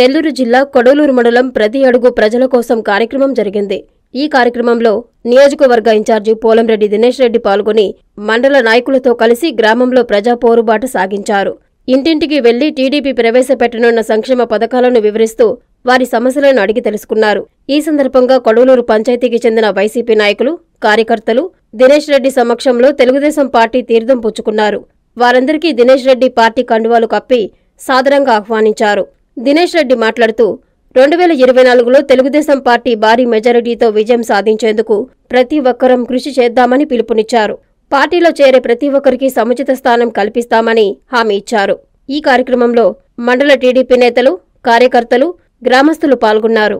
నెల్లూరు జిల్లా కొడవలూరు మండలం ప్రతి అడుగు ప్రజల కోసం కార్యక్రమం జరిగింది. ఈ కార్యక్రమంలో నియోజకవర్గ ఇన్ఛార్జి పోలంరెడ్డి దినేష్ రెడ్డి పాల్గొని మండల నాయకులతో కలిసి గ్రామంలో ప్రజా పోరుబాట సాగించారు. ఇంటింటికి వెళ్లి టీడీపీ ప్రవేశపెట్టనున్న సంక్షేమ పథకాలను వివరిస్తూ వారి సమస్యలను అడిగి తెలుసుకున్నారు. ఈ సందర్భంగా కొడవలూరు పంచాయతీకి చెందిన వైసీపీ నాయకులు, కార్యకర్తలు దినేష్ రెడ్డి సమక్షంలో తెలుగుదేశం పార్టీ తీర్థం పుచ్చుకున్నారు. వారందరికీ దినేష్ రెడ్డి పార్టీ కండువాలు కప్పి సాదరంగా ఆహ్వానించారు. దినేష్ రెడ్డి మాట్లాడుతూ 2024లో తెలుగుదేశం పార్టీ భారీ మెజారిటీతో విజయం సాధించేందుకు ప్రతి ఒక్కరం కృషి చేద్దామని పిలుపునిచ్చారు. పార్టీలో చేరే ప్రతి ఒక్కరికి సముచిత స్థానం కల్పిస్తామని హామీ ఇచ్చారు. ఈ కార్యక్రమంలో మండల టీడీపీ నేతలు, కార్యకర్తలు, గ్రామస్తులు పాల్గొన్నారు.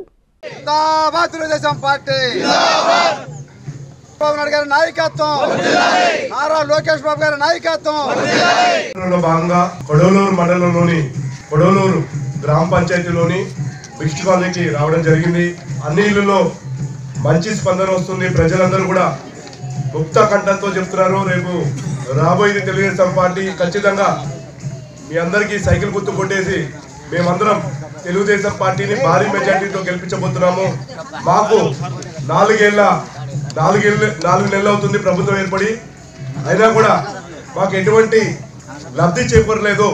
గ్రామ పంచాయతీలోని మిక్స్డ్ కాలనీకి రావడం జరిగింది. అన్ని ఇళ్లలో మంచి స్పందన వస్తుంది. ప్రజలందరూ కూడా ముక్త కంఠంతో చెప్తున్నారు, రేపు రాబోయేది తెలుగుదేశం పార్టీ, ఖచ్చితంగా మీ అందరికీ సైకిల్ గుర్తు కొట్టేసి మేమందరం తెలుగుదేశం పార్టీని భారీ మెజార్టీతో గెలిపించబోతున్నాము. మాకు నాలుగు నెలలు అవుతుంది ప్రభుత్వం ఏర్పడి, అయినా కూడా మాకు ఎటువంటి లబ్ధి చేకూరలేదు.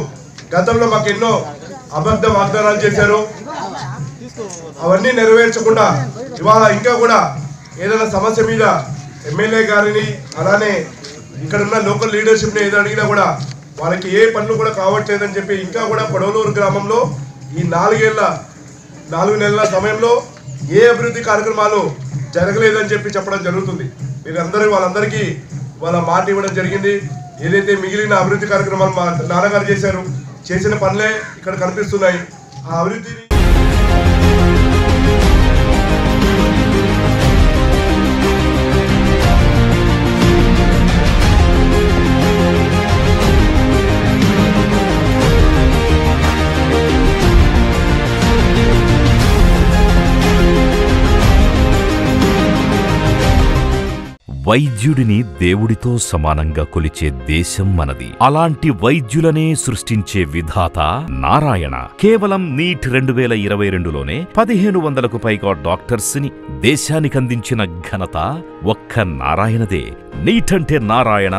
గతంలో మాకు ఎన్నో అబద్ధ వాగ్దానాలు చేశారు. అవన్నీ నెరవేర్చకుండా ఇవాళ ఇంకా కూడా ఏదైనా సమస్య మీద ఎమ్మెల్యే గారిని, అలానే ఇక్కడున్న లోకల్ లీడర్షిప్ని ఏదో అడిగినా కూడా వాళ్ళకి ఏ పనులు కూడా కావట్లేదని చెప్పి ఇంకా కూడా కొడవలూరు గ్రామంలో ఈ నాలుగు నెలల సమయంలో ఏ అభివృద్ధి కార్యక్రమాలు జరగలేదని చెప్పి చెప్పడం జరుగుతుంది. మీరందరూ వాళ్ళందరికీ వాళ్ళ మాట ఇవ్వడం జరిగింది. ఏదైతే మిగిలిన అభివృద్ధి కార్యక్రమాలు మా నాన్నగారు చేసిన పనులే ఇక్కడ కనిపిస్తున్నాయి. ఆ అభివృద్ధిని వైద్యుడిని దేవుడితో సమానంగా కొలిచే దేశం మనది. అలాంటి వైద్యులనే సృష్టించే విధాత నారాయణ. కేవలం నీట్ 2022లోనే 1500కు పైగా డాక్టర్స్ ని దేశానికందించిన ఘనత ఒక్క నారాయణదే. నీట్ అంటే నారాయణ,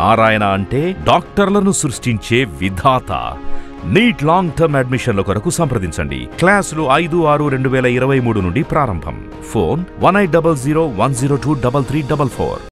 నారాయణ అంటే డాక్టర్లను సృష్టించే విధాత. నీట్ లాంగ్ టర్మ్ అడ్మిషన్ల కొరకు సంప్రదించండి. క్లాసులు 5-6-2023 నుండి ప్రారంభం. ఫోన్ 1800102334.